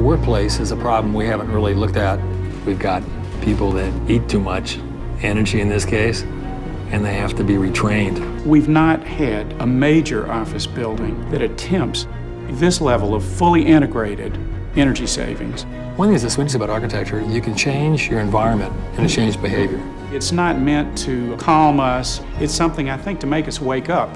workplace is a problem we haven't really looked at. We've got people that eat too much, energy in this case, and they have to be retrained. We've not had a major office building that attempts this level of fully integrated energy savings. One of the things that's about architecture, you can change your environment and change behavior. It's not meant to calm us. It's something, I think, to make us wake up.